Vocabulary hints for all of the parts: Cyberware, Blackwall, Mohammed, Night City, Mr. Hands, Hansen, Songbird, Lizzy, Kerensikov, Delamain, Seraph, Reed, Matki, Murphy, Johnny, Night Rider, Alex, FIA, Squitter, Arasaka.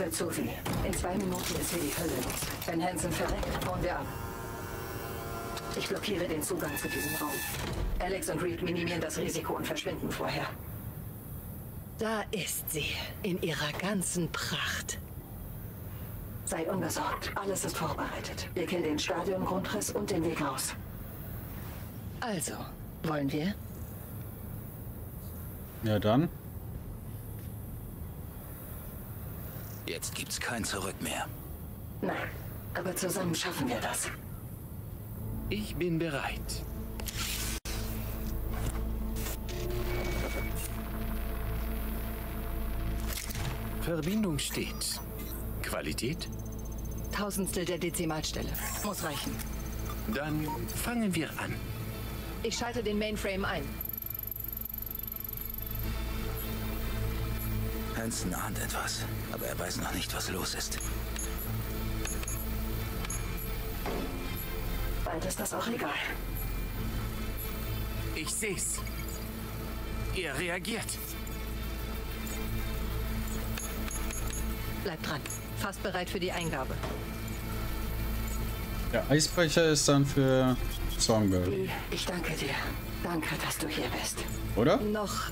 wird zu viel. In 2 Minuten ist hier die Hölle los. Wenn Hansen verreckt, hauen wir ab. Ich blockiere den Zugang zu diesem Raum. Alex und Reed minimieren das Risiko und verschwinden vorher. Da ist sie, in ihrer ganzen Pracht. Seid unbesorgt, alles ist vorbereitet. Wir kennen den Stadiongrundriss und den Weg raus. Also, wollen wir? Ja, dann. Jetzt gibt's kein Zurück mehr. Nein, aber zusammen schaffen wir das. Ich bin bereit. Verbindung steht. Qualität? 1/1000 der Dezimalstelle. Muss reichen. Dann fangen wir an. Ich schalte den Mainframe ein. Hansen ahnt etwas, aber er weiß noch nicht, was los ist. Bald ist das auch egal. Ich seh's. Ihr reagiert. Bleibt dran. Fast bereit für die Eingabe. Der Eisbrecher ist dann für Songbird. Ich danke dir. Danke, dass du hier bist. Oder? Noch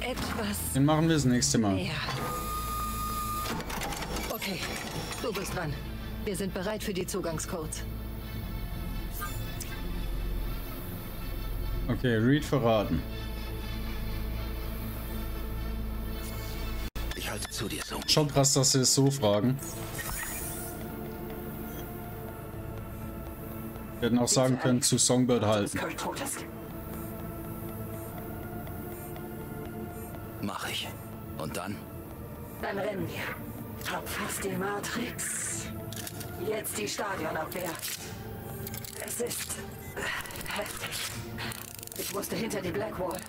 etwas. Den machen wir das nächste Mal. Mehr. Okay, du bist dran. Wir sind bereit für die Zugangscodes. Okay, Reed verraten. Ich halte zu dir so. Schon krass, dass sie es so fragen. Wir hätten auch sagen können, zu Songbird halten. Mach ich. Und dann? Dann rennen wir. Hab fast die Matrix. Jetzt die Stadionabwehr. Es ist heftig. Ich musste hinter die Blackwall.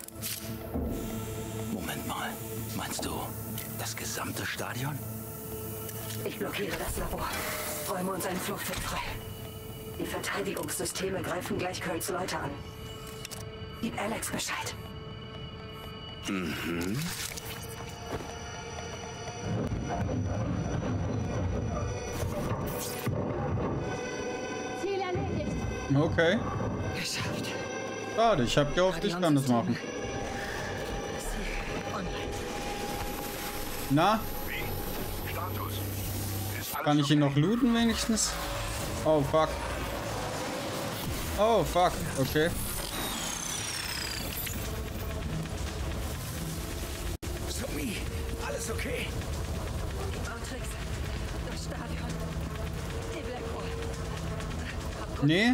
Moment mal. Meinst du das gesamte Stadion? Ich blockiere das Labor. Räume uns einen Fluchtweg frei. Die Verteidigungssysteme greifen gleich Kurt's Leute an. Gib Alex Bescheid. Mhm. Ziel erledigt. Okay. Geschafft. Schade, ich hab gehofft, ich kann das machen. Na? Kann ich ihn noch looten wenigstens? Oh fuck. Oh fuck, okay. Alles okay. Matrix, das Stadion, die Blackwall. Nee.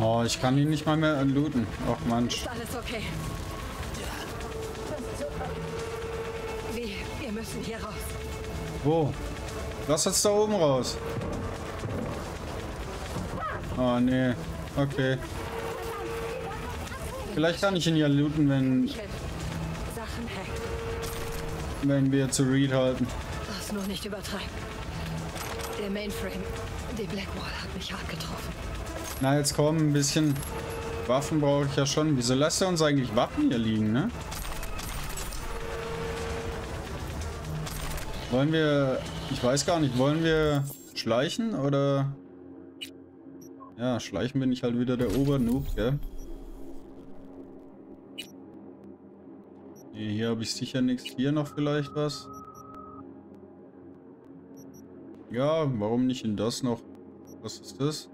Oh, ich kann ihn nicht mal mehr looten. Ach Mensch. Ist alles okay. Wie, wir müssen hier raus. Wo? Lass uns da oben raus. Oh, nee. Okay. Vielleicht kann ich ihn ja looten, wenn wir zu Reed halten. Lass nur nicht übertreiben. Der Mainframe, die Blackwall hat mich hart getroffen. Na, jetzt komm, ein bisschen Waffen brauche ich ja schon. Wieso lässt er uns eigentlich Waffen hier liegen, ne? Wollen wir... Ich weiß gar nicht, wollen wir schleichen oder... Ja, schleichen bin ich halt wieder der Obernoob, gell? Nee, hier habe ich sicher nichts. Hier noch vielleicht was. Ja, warum nicht in das noch? Was ist das?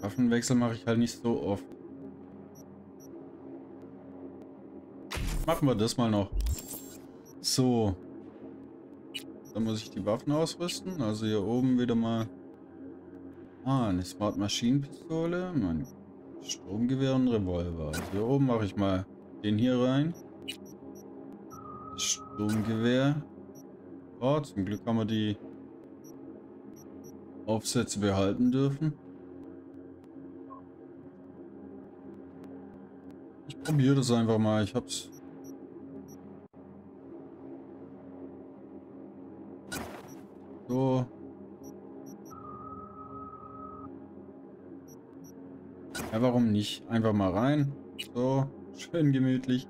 Waffenwechsel mache ich halt nicht so oft. Machen wir das mal noch. So. Dann muss ich die Waffen ausrüsten. Also hier oben wieder mal... Ah, eine Smart Maschinenpistole, mein Stromgewehr und Revolver. Also hier oben mache ich mal den hier rein. Das Stromgewehr. Oh, zum Glück haben wir die Aufsätze behalten dürfen. Ich probiere das einfach mal. Ich hab's. So. Ja, warum nicht? Einfach mal rein. So, schön gemütlich.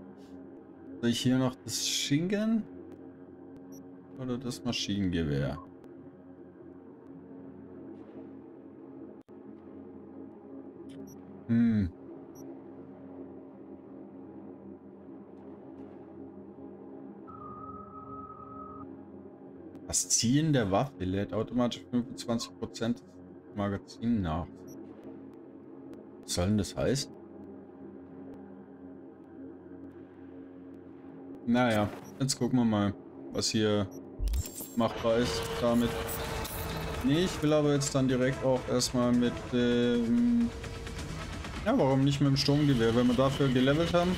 Soll ich hier noch das Schinken? oder das Maschinengewehr? Hm. Das Ziehen der Waffe lädt automatisch 25% des Magazins nach. Was soll denn das heißen? Naja, jetzt gucken wir mal, was hier machbar ist damit. Nee, ich will aber jetzt dann direkt auch erstmal mit dem... ja, warum nicht mit dem Sturmgewehr, wenn wir dafür gelevelt haben?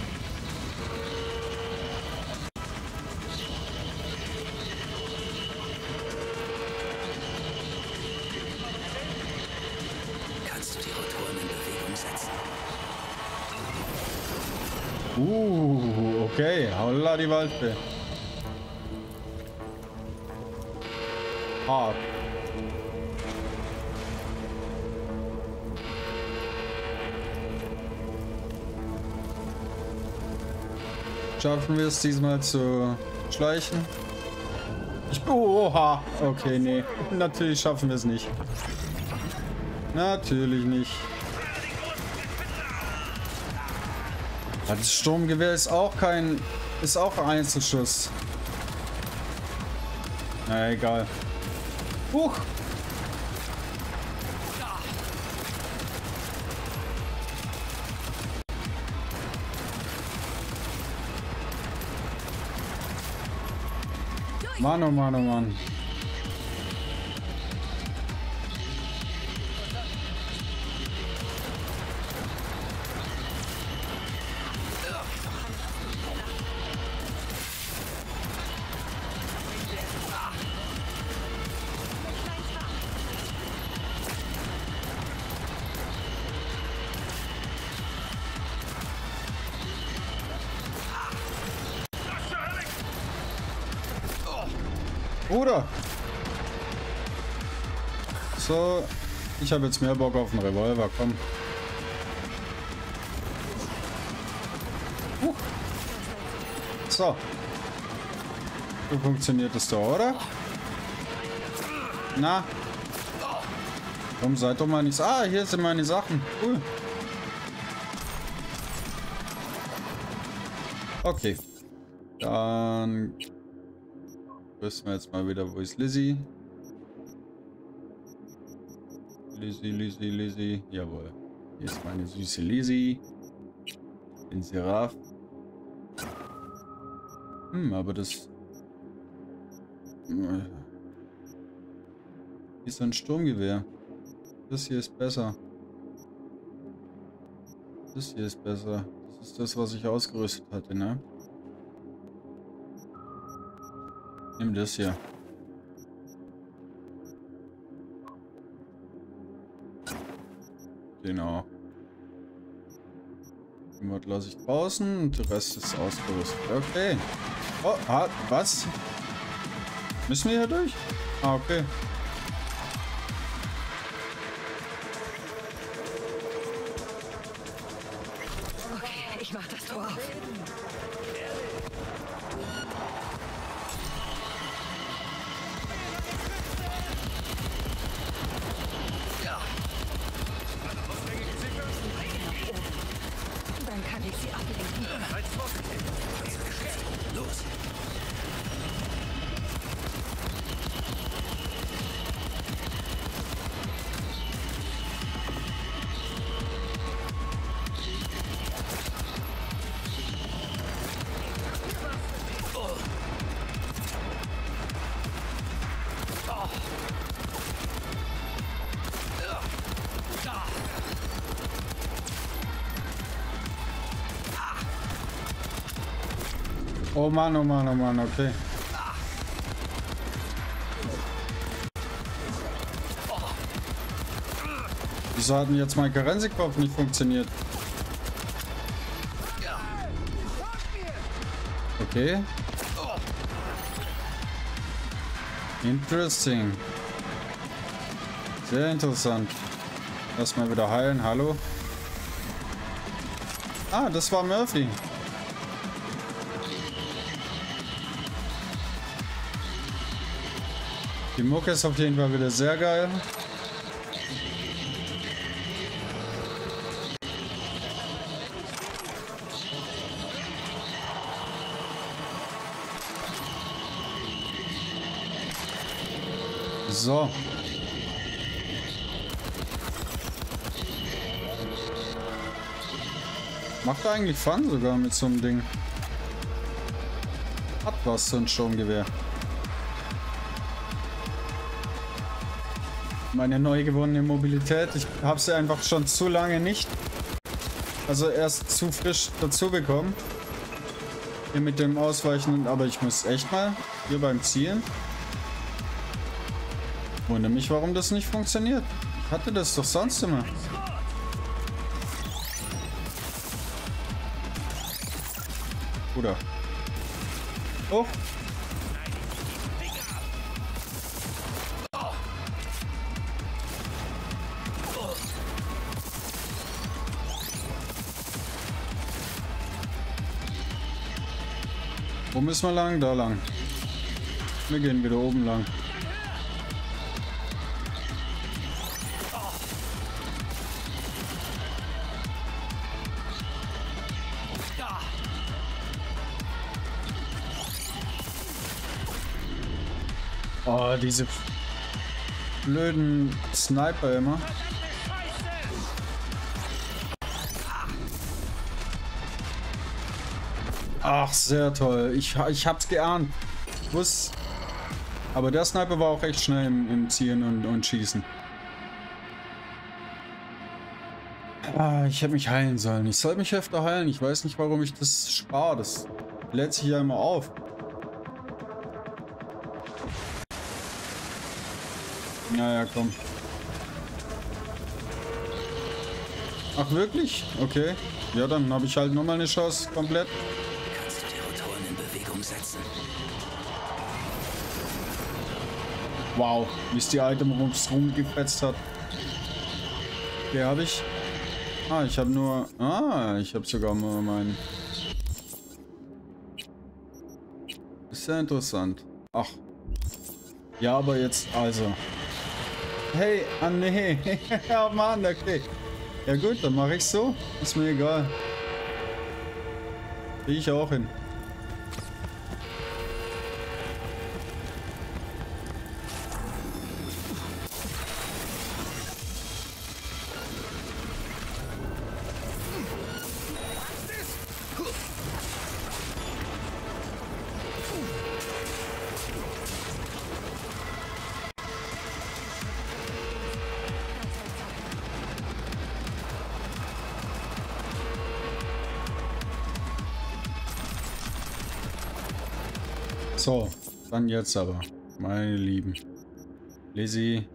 Okay, holla die Waldfee. Hart. Schaffen wir es diesmal zu schleichen? Oha! Okay, nee. Natürlich schaffen wir es nicht. Natürlich nicht. Das Sturmgewehr ist auch kein... ist auch ein Einzelschuss. Na egal. Huch! Mann, oh Mann, oh Mann. Bruder! So, ich habe jetzt mehr Bock auf einen Revolver, komm. So. So funktioniert das doch, oder? Na? Komm, seid doch mal nichts. Ah, hier sind meine Sachen. Cool. Okay. Dann... wissen wir jetzt mal wieder, wo ist Lizzy? Lizzy, Lizzy, Lizzy. Jawohl. Hier ist meine süße Lizzy. Den Seraph. Hm, aber das... hier ist ein Sturmgewehr. Das hier ist besser. Das hier ist besser. Das ist das, was ich ausgerüstet hatte, ne? Nimm das hier. Genau. Irgendwas lasse ich draußen und der Rest ist ausgerüstet. Okay. Oh, ah, was? Müssen wir hier durch? Ah, okay. Okay, ich mach das Tor auf. Oh Mann, oh Mann, oh Mann, okay. Wieso hat denn jetzt mein Karensikopf nicht funktioniert? Okay. Interesting. Sehr interessant. Lass mal wieder heilen, hallo. Ah, das war Murphy. Die Mucke ist auf jeden Fall wieder sehr geil. So. Macht eigentlich Fun sogar mit so einem Ding. Hat was, so ein Sturmgewehr. Meine neu gewonnene Mobilität. Ich habe sie einfach schon zu lange nicht. Also erst zu frisch dazu bekommen. Hier mit dem Ausweichen. Aber ich muss echt mal hier beim Zielen. Wundere mich, warum das nicht funktioniert. Ich hatte das doch sonst immer. Oder? Oh! Wo müssen wir lang? Da lang. Wir gehen wieder oben lang. Oh, diese blöden Sniper immer. Ach, sehr toll. Ich hab's geahnt. Wusst. Aber der Sniper war auch echt schnell im Zielen und Schießen. Ah, ich hätte mich heilen sollen. Ich soll mich öfter heilen. Ich weiß nicht, warum ich das spare. Das lädt sich ja immer auf. Naja, komm. Ach, wirklich? Okay. Ja, dann habe ich halt nochmal eine Chance komplett. Kannst du die Rotoren in Bewegung setzen? Wow, wie es die Item rumgefetzt hat. Okay, habe ich. Ah, ich habe nur. Ah, ich habe sogar nur meinen. Ist ja interessant. Ach. Ja, aber jetzt also. Hey, ah nee. Ja, Mann, okay. Ja gut, dann mache ich so. Ist mir egal. Krieg ich auch hin. So, dann jetzt aber, meine Lieben. Lizzy.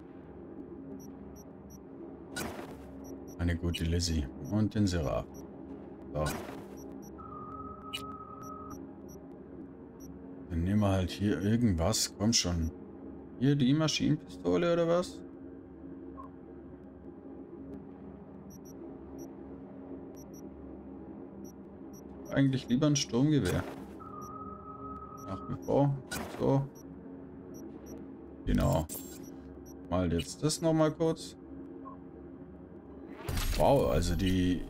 Eine gute Lizzy. Und den Seraph. So. Dann nehmen wir halt hier irgendwas. Komm schon. Hier die Maschinenpistole oder was? Eigentlich lieber ein Sturmgewehr. Oh, so. Genau. Mal jetzt das nochmal kurz. Wow, also die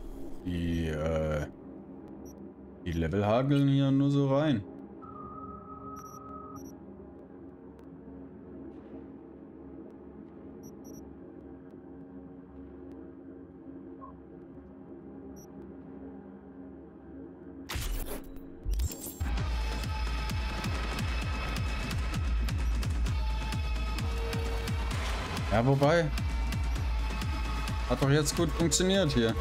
Level hageln hier nur so rein. Ja, wobei. Hat doch jetzt gut funktioniert hier.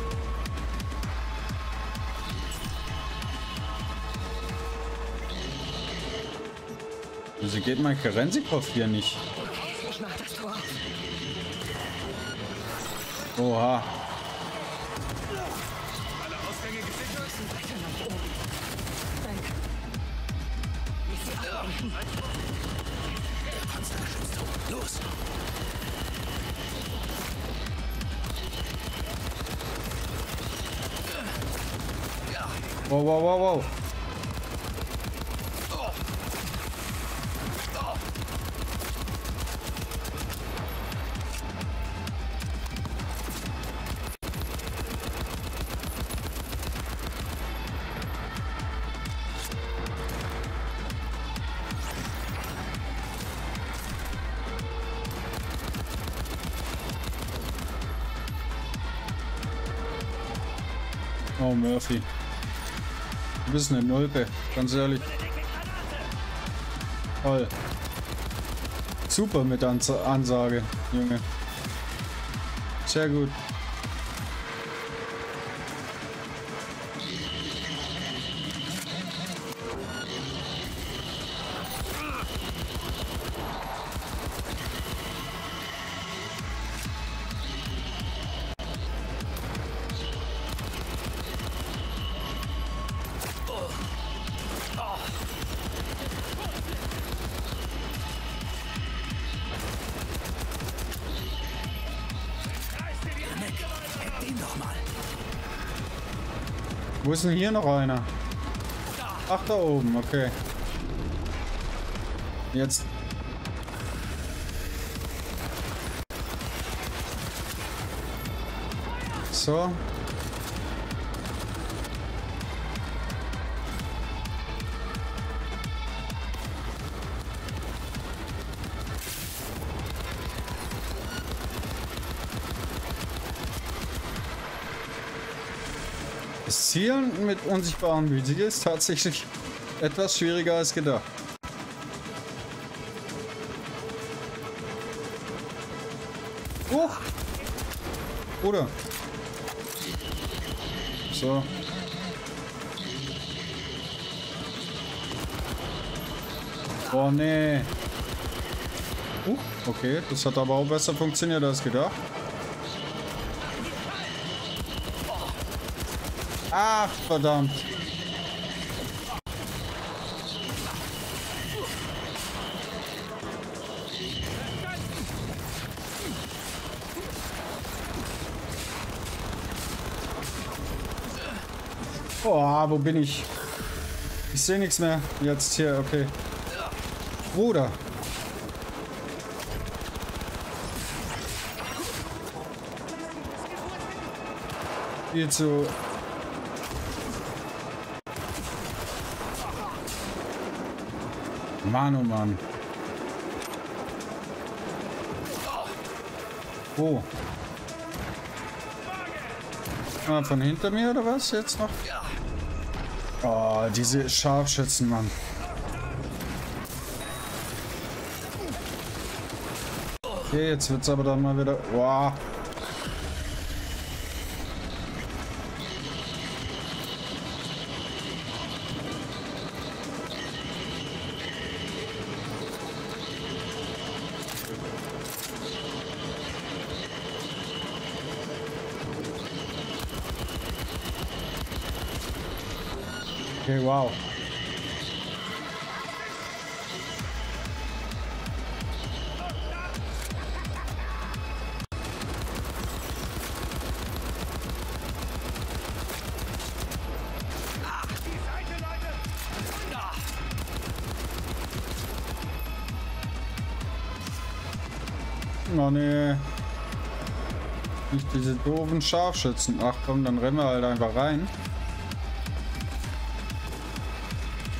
Wieso geht mein Kerensikov hier nicht? Oha. Wow, wow, wow, wow. Oh, Murphy. Du bist eine Nulpe, ganz ehrlich. Toll. Super mit Ansage, Junge. Sehr gut. Wo ist denn hier noch einer? Ach, da oben, okay. Jetzt. So. Zielen mit unsichtbaren Visier ist tatsächlich etwas schwieriger als gedacht. Huch! Oder? So. Oh nee. Okay, das hat aber auch besser funktioniert als gedacht. Ach, verdammt. Oh, wo bin ich? Ich sehe nichts mehr. Jetzt hier, okay. Bruder. Viel zu... Mann, oh Mann. Wo? Ah, von hinter mir oder was jetzt noch? Oh, diese Scharfschützen, Mann. Okay, jetzt wird's aber dann mal wieder... Wow. Okay, wow. Oh nee. Nicht diese doofen Scharfschützen. Ach komm, dann rennen wir halt einfach rein.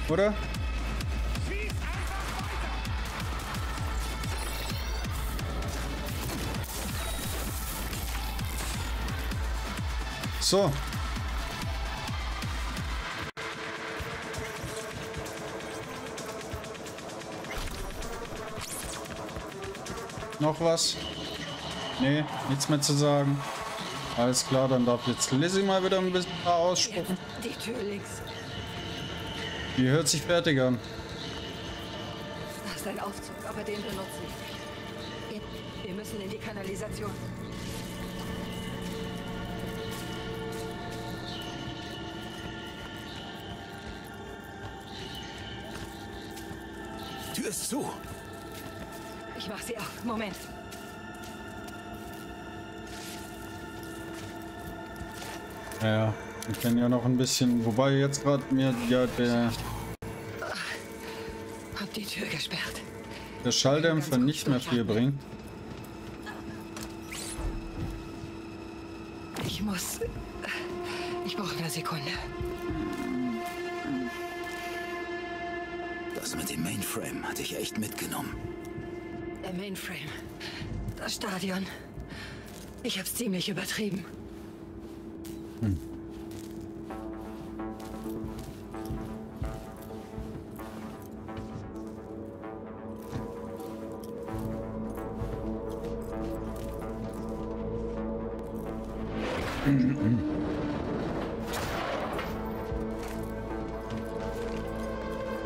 Oder? So. Noch was? Nee, nichts mehr zu sagen. Alles klar, dann darf jetzt Lizzy mal wieder ein bisschen ausspucken. Die Tür links. Die hört sich fertig an. Das ist ein Aufzug, aber den benutze ich. Wir müssen in die Kanalisation. Tür ist zu. Ich mach sie auf. Moment. Ja. Ich kenne ja noch ein bisschen, wobei jetzt gerade mir ja der... Hab die Tür gesperrt. Der Schalldämpfer nicht mehr viel bringt. Ich brauche eine Sekunde. Das mit dem Mainframe hatte ich echt mitgenommen. Der Mainframe. Das Stadion. Ich hab's ziemlich übertrieben.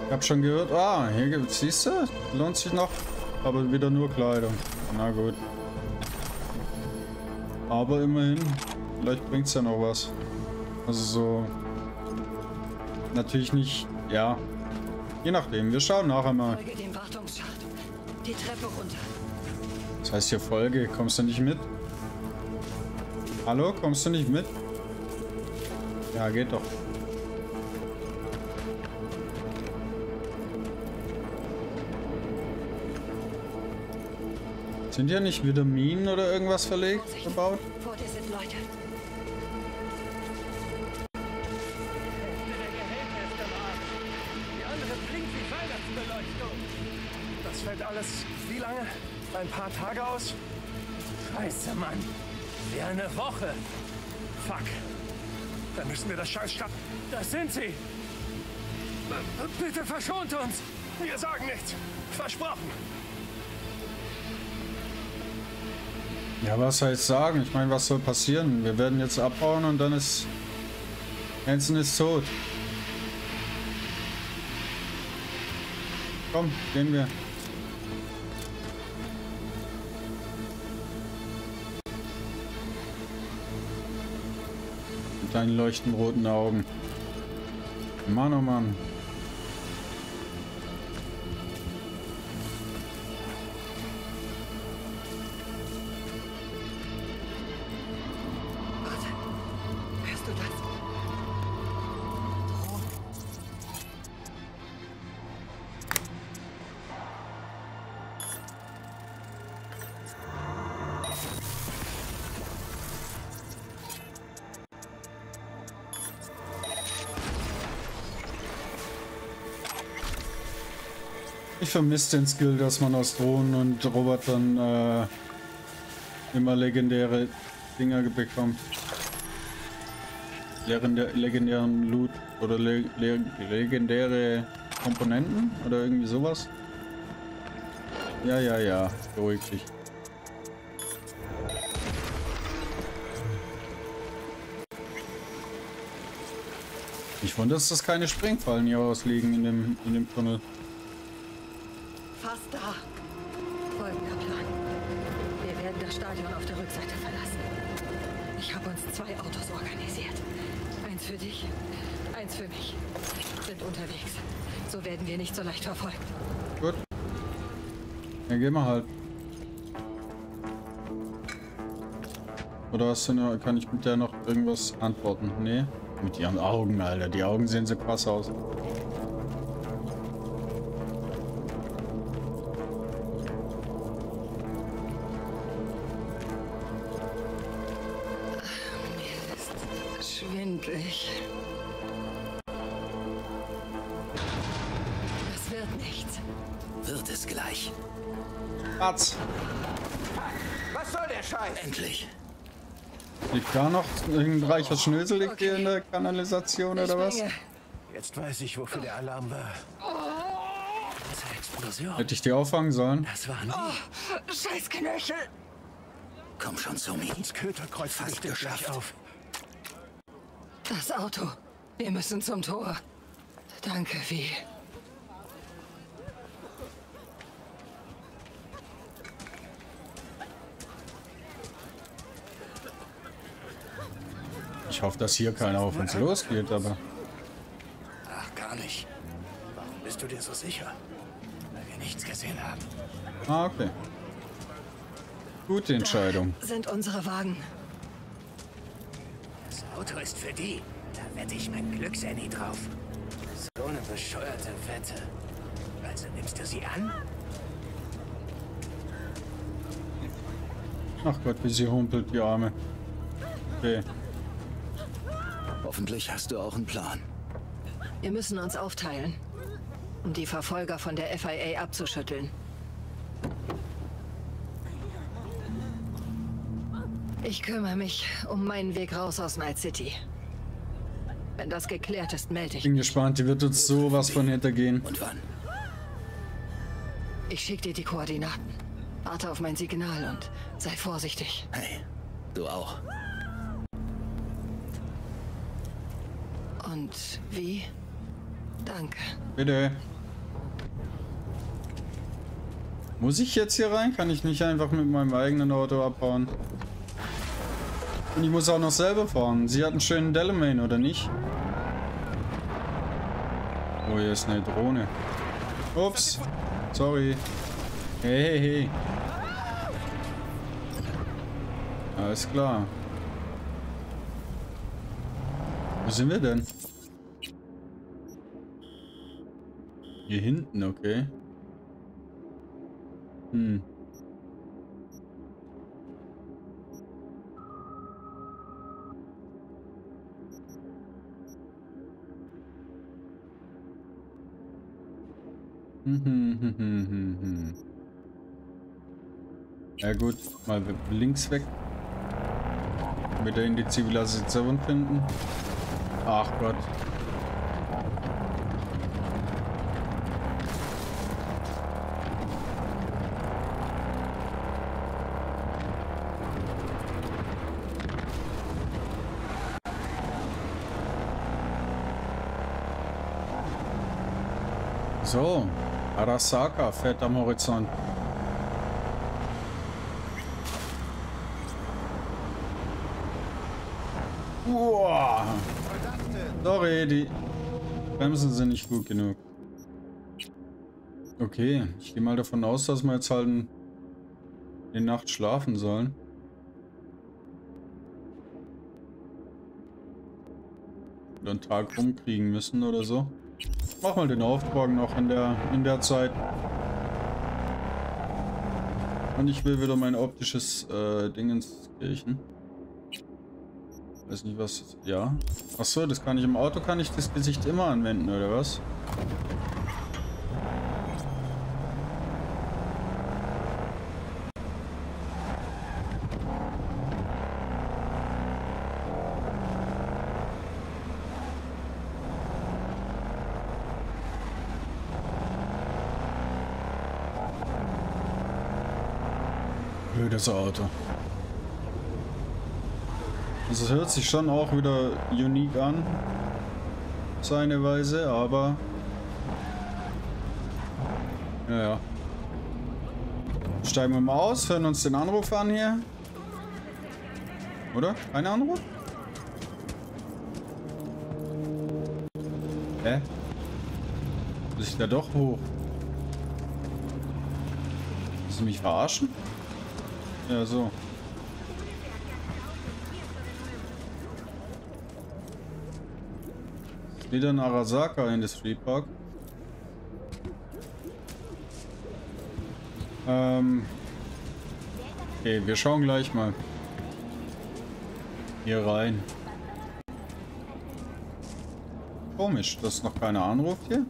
Ich hab schon gehört, ah, hier gibt's, siehst du, lohnt sich noch, aber wieder nur Kleidung. Na gut. Aber immerhin, vielleicht bringt's ja noch was. Also so, natürlich nicht, ja, je nachdem, wir schauen nachher mal. Folge dem Wartungsschacht, die Treppe runter. Das heißt hier Folge, kommst du nicht mit? Hallo, kommst du nicht mit? Ja, geht doch. Sind ja nicht wieder Minen oder irgendwas verlegt, gebaut? Vor dir sind Leute. Die andere blinkt wie Weihnachtsbeleuchtung. Das fällt alles wie lange? Ein paar Tage aus? Scheiße, Mann. Wäre eine Woche. Fuck. Dann müssen wir das Scheißstadt. Das sind sie. Bitte verschont uns. Wir sagen nichts. Versprochen. Ja, was soll ich sagen? Ich meine, was soll passieren? Wir werden jetzt abbauen und dann ist... Hansen ist tot. Komm, gehen wir. Mit deinen leuchtenden roten Augen. Mann, oh Mann. Ich vermisse den Skill, dass man aus Drohnen und Robotern immer legendäre Dinger bekommt. Legendären Loot oder legendäre Komponenten oder irgendwie sowas. Ja, beruhig dich. Ich wundere, dass keine Springfallen hier ausliegen in dem Tunnel. Da. Folgender Plan. Wir werden das Stadion auf der Rückseite verlassen. Ich habe uns 2 Autos organisiert. Eins für dich, eins für mich. Wir sind unterwegs. So werden wir nicht so leicht verfolgt. Gut. Dann gehen wir halt. Oder hast du noch, kann ich mit der noch irgendwas antworten? Nee. Mit ihren Augen, Alter. Die Augen sehen so krass aus. Das wird nichts. Wird es gleich. Arzt. Was soll der Scheiß? Endlich. Liegt da noch irgendein reicher Schnösel liegt hier in der Kanalisation oder was? Jetzt weiß ich, wofür der Alarm war. Das ist eine Explosion. Hätte ich die auffangen sollen? Das waren die. Scheiß Knöchel. Komm schon zu mir. Das Köterkreuz fast geschafft. Auf. Das Auto. Wir müssen zum Tor. Danke, V. Ich hoffe, dass hier keiner auf uns losgeht, aber... Ach, gar nicht. Warum bist du dir so sicher? Weil wir nichts gesehen haben. Ah, okay. Gute Entscheidung. Da sind unsere Wagen. Auto ist für die. Da wette ich mein Glücksenny drauf. So eine bescheuerte Wette. Also nimmst du sie an? Ach Gott, wie sie humpelt, die Arme. Okay. Hoffentlich hast du auch einen Plan. Wir müssen uns aufteilen, um die Verfolger von der FIA abzuschütteln. Ich kümmere mich um meinen Weg raus aus Night City. Wenn das geklärt ist, melde ich. Bin gespannt, die wird uns sowas von hintergehen. Und wann? Ich schicke dir die Koordinaten. Warte auf mein Signal und sei vorsichtig. Hey, du auch. Und wie? Danke. Bitte. Muss ich jetzt hier rein? Kann ich nicht einfach mit meinem eigenen Auto abbauen? Und ich muss auch noch selber fahren. Sie hat einen schönen Delamain, oder nicht? Oh, hier ist eine Drohne. Ups. Sorry. Hey, hey, hey. Alles klar. Wo sind wir denn? Hier hinten, okay. Hm. Ja gut, mal links weg. Wieder in die Zivilisation finden. Ach Gott. So, Arasaka fährt am Horizont. Uah. Sorry, die Bremsen sind nicht gut genug. Okay, ich gehe mal davon aus, dass wir jetzt halt in der Nacht schlafen sollen. Oder einen Tag rumkriegen müssen oder so. Mach mal den Auftrag noch in der Zeit. Und ich will wieder mein optisches Dingens kirchen. Weiß nicht was. Ja. Achso, das kann ich im Auto, kann ich das Gesicht immer anwenden, oder was? Das Auto. Das hört sich schon auch wieder unique an, seine Weise, aber ja. Steigen wir mal aus, hören uns den Anruf an hier. Oder? Kein Anruf? Hä? Muss ich da doch hoch? Willst du mich verarschen? Ja, so. Wieder ein Arasaka Industry Park. Okay, wir schauen gleich mal hier rein. Komisch, dass noch keiner anruft hier.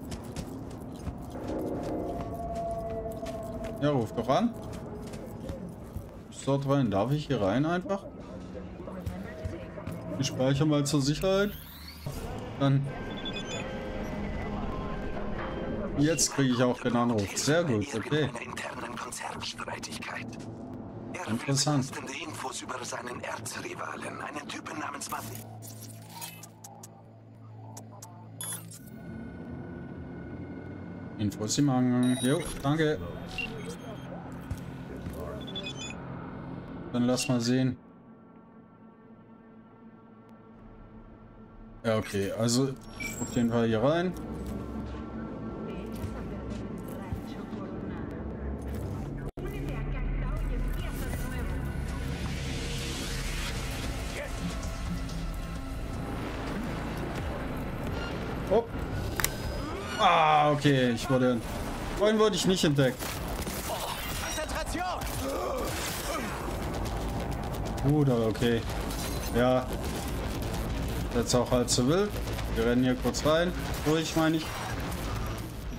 Ja, ruft doch an. Dort rein. Darf ich hier rein einfach? Ich speichere mal zur Sicherheit. Dann. Jetzt kriege ich auch den Anruf. Sehr gut, okay. Interessant. Infos über seinen Erzrivalen, einen Typen namens Matki. Infos im Angang. Jo, danke. Dann lass mal sehen. Ja, okay, also auf jeden Fall hier rein. Oh. Ah, okay, ich wurde... Vorhin wurde ich nicht entdeckt. Bruder, okay. Ja. Jetzt auch halb so wild. Wir rennen hier kurz rein. Durch, meine ich.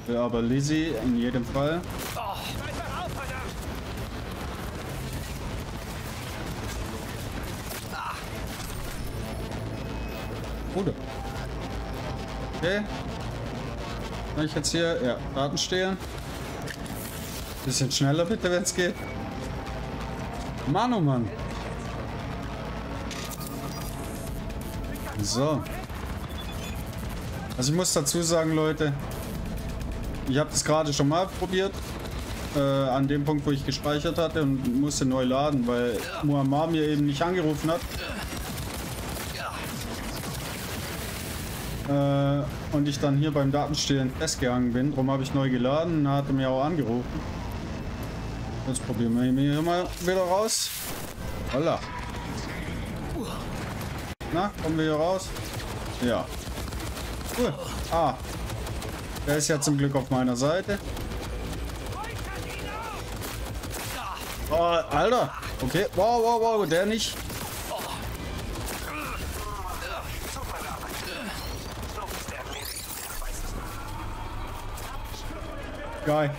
Will aber Lizzy in jedem Fall. Bruder. Okay. Kann ich jetzt hier... Ja, Daten stehlen. Bisschen schneller bitte, wenn es geht. Mann, oh Mann. So. Also ich muss dazu sagen, Leute, ich habe das gerade schon mal probiert, an dem Punkt, wo ich gespeichert hatte und musste neu laden, weil Mohammed mir eben nicht angerufen hat. Und ich dann hier beim Datenstehlen festgehangen bin. Darum habe ich neu geladen und hatte mir auch angerufen. Jetzt probieren wir ihn hier mal wieder raus. Holla. Na, kommen wir hier raus? Ja. Cool. Ah. Der ist ja zum Glück auf meiner Seite. Oh, Alter. Okay. Wow, wow, wow. Der nicht. Geil.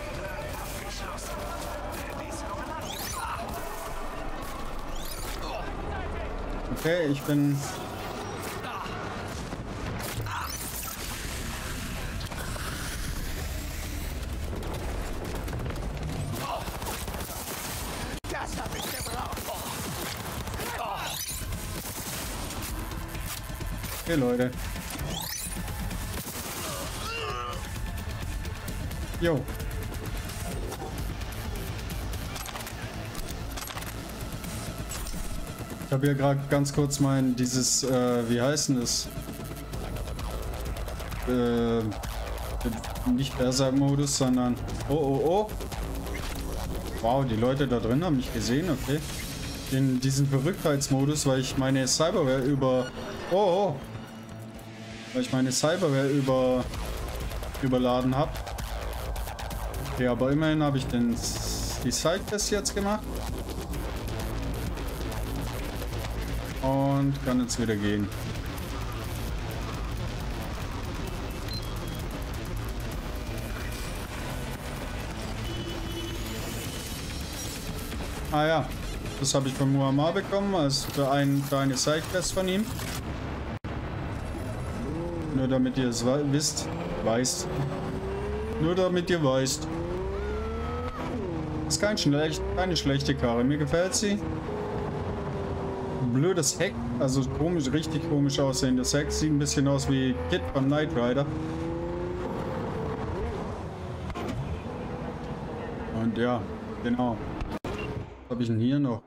Okay, ich bin... Okay, Leute. Jo. Ich habe hier gerade ganz kurz mein, dieses, wie heißt denn das? Nicht Berserk-Modus, sondern... Oh, oh, oh! Wow, die Leute da drin haben mich gesehen, okay. In diesen Verrücktheitsmodus, weil ich meine Cyberware über... Oh, oh! Weil ich meine Cyberware überladen habe. Okay, aber immerhin habe ich den die Side-Test jetzt gemacht. Und kann jetzt wieder gehen. Ah ja, das habe ich von Mohammed bekommen, als für einen kleinen Sidequest von ihm. Nur damit ihr es weißt. Nur damit ihr weißt. Ist keine schlechte Karre, mir gefällt sie. Blödes Heck, also komisch, richtig komisch aussehen. Das Heck sieht ein bisschen aus wie Kit beim Night Rider. Und ja, genau. Was habe ich denn hier noch?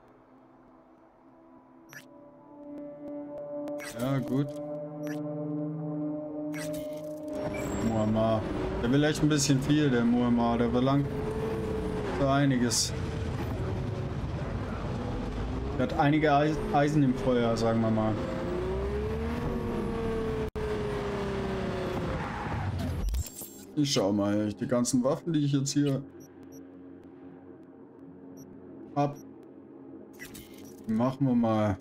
Ja, gut. Mohammed. Der will echt ein bisschen viel, der Mohammed. Der verlangt so einiges. Er hat einige Eisen im Feuer, sagen wir mal. Ich schau mal, die ganzen Waffen, die ich jetzt hier hab, machen wir mal,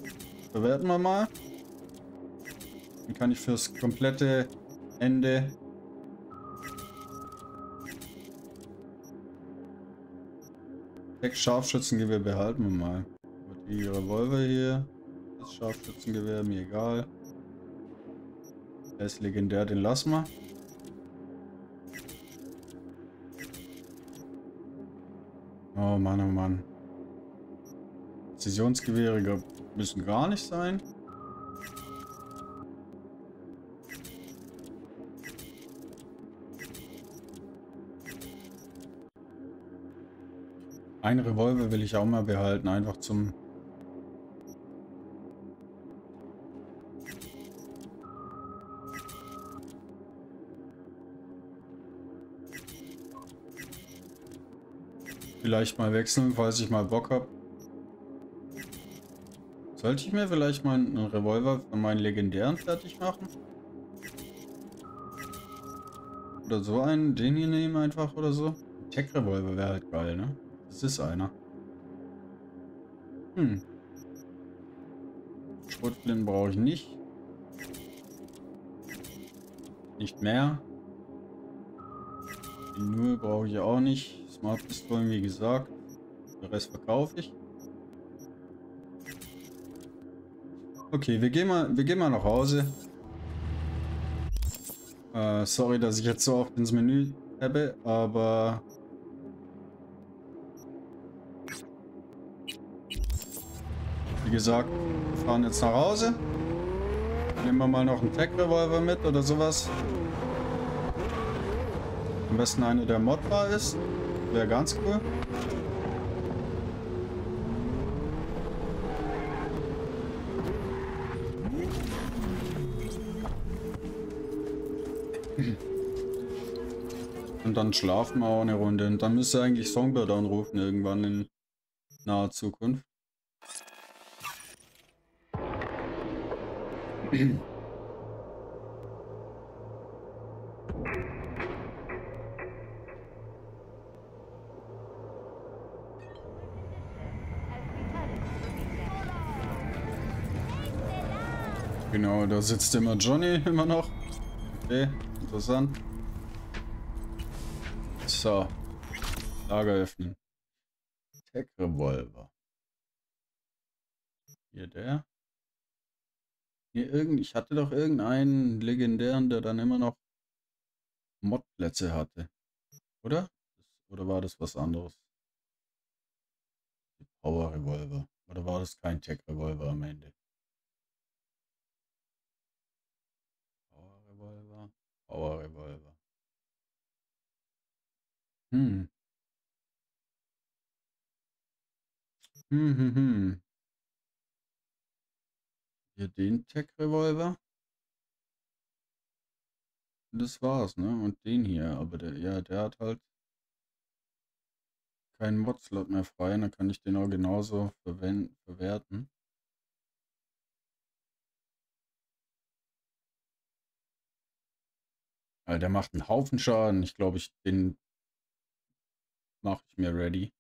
bewerten wir mal. Dann kann ich fürs komplette Ende Scharfschützengewehr behalten wir mal. Die Revolver hier, das Scharfschützengewehr, mir egal. Der ist legendär, den lassen wir. Oh Mann, oh Mann. Präzisionsgewehre müssen gar nicht sein. Ein Revolver will ich auch mal behalten, einfach zum... Vielleicht mal wechseln, falls ich mal Bock habe. Sollte ich mir vielleicht mal einen Revolver für meinen legendären fertig machen? Oder so einen, den hier nehmen einfach oder so. Tech-Revolver wäre halt geil, ne? Das ist einer. Hm. Schrotflinten brauche ich nicht. Nicht mehr. Die Null brauche ich auch nicht. Smart Pistolen, wie gesagt. Den Rest verkaufe ich. Okay, wir gehen mal nach Hause. Sorry, dass ich jetzt so oft ins Menü habe, aber... Wie gesagt, wir fahren jetzt nach Hause. Nehmen wir mal noch einen Tech-Revolver mit oder sowas. Am besten eine, der modbar ist. Wäre ganz cool. Und dann schlafen wir auch eine Runde. Und dann müsste eigentlich Songbird anrufen irgendwann in naher Zukunft. Genau, da sitzt immer Johnny immer noch. Okay, interessant. So, Lager öffnen. Tech Revolver. Hier der. Hier ich hatte doch irgendeinen legendären, der dann immer noch Modplätze hatte. Oder? Oder war das was anderes? Power Revolver. Oder war das kein Tech Revolver am Ende? Power Revolver. Hier den Tech-Revolver. Das war's, ne? Und den hier. Aber der hat halt keinen Mod-Slot mehr frei. Da kann ich den auch genauso verwerten. Weil der macht einen Haufen Schaden. Ich glaube, den mache ich mir ready.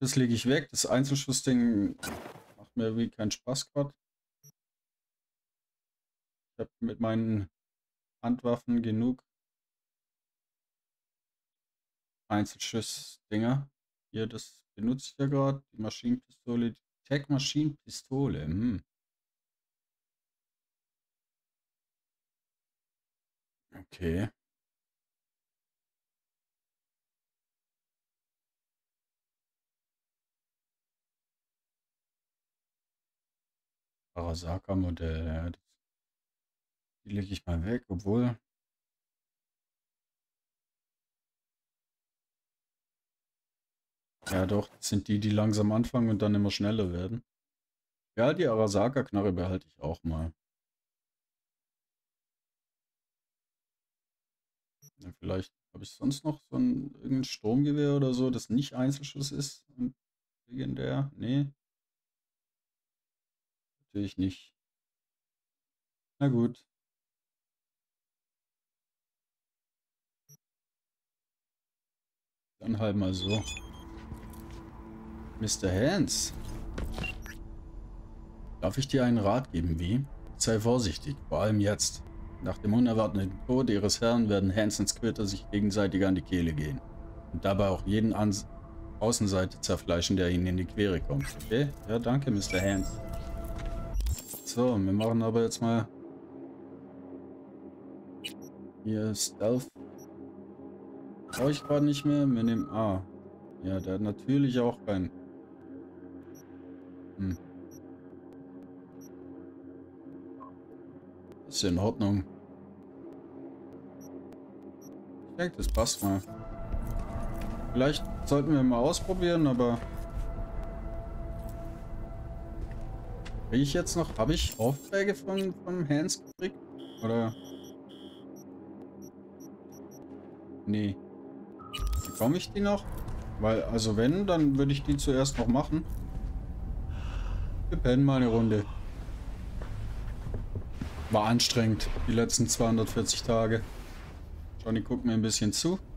Das lege ich weg. Das Einzelschussding macht mir irgendwie keinen Spaß gerade. Ich habe mit meinen Handwaffen genug Einzelschussdinger. Hier, das benutze ich ja gerade. Die Maschinenpistole, die Tech-Maschinenpistole. Okay. Arasaka Modell, ja. Die lege ich mal weg, obwohl. Ja doch, das sind die langsam anfangen und dann immer schneller werden. Ja, die Arasaka-Knarre behalte ich auch mal. Ja, vielleicht habe ich sonst noch so irgendein Sturmgewehr oder so, das nicht Einzelschuss ist. Und legendär? Nee. Natürlich nicht. Na gut. Dann halt mal so. Mr. Hands. Darf ich dir einen Rat geben, wie? Sei vorsichtig, vor allem jetzt. Nach dem unerwarteten Tod ihres Herrn werden Hands und Squitter sich gegenseitig an die Kehle gehen. Und dabei auch jeden Außenseite zerfleischen, der ihnen in die Quere kommt. Okay? Ja, danke, Mr. Hands. So, wir machen aber jetzt mal hier Stealth. Brauche ich gerade nicht mehr. Wir nehmen A. Ja, der hat natürlich auch keinen. Ist ja in Ordnung. Ich denke, das passt mal. Vielleicht sollten wir mal ausprobieren, aber kriege ich jetzt noch, habe ich Aufträge vom Hands gekriegt? Oder? Nee. Bekomme ich die noch? Weil, also wenn, dann würde ich die zuerst noch machen. Wir pennen mal eine Runde. War anstrengend, die letzten 240 Tage. Johnny guckt mir ein bisschen zu.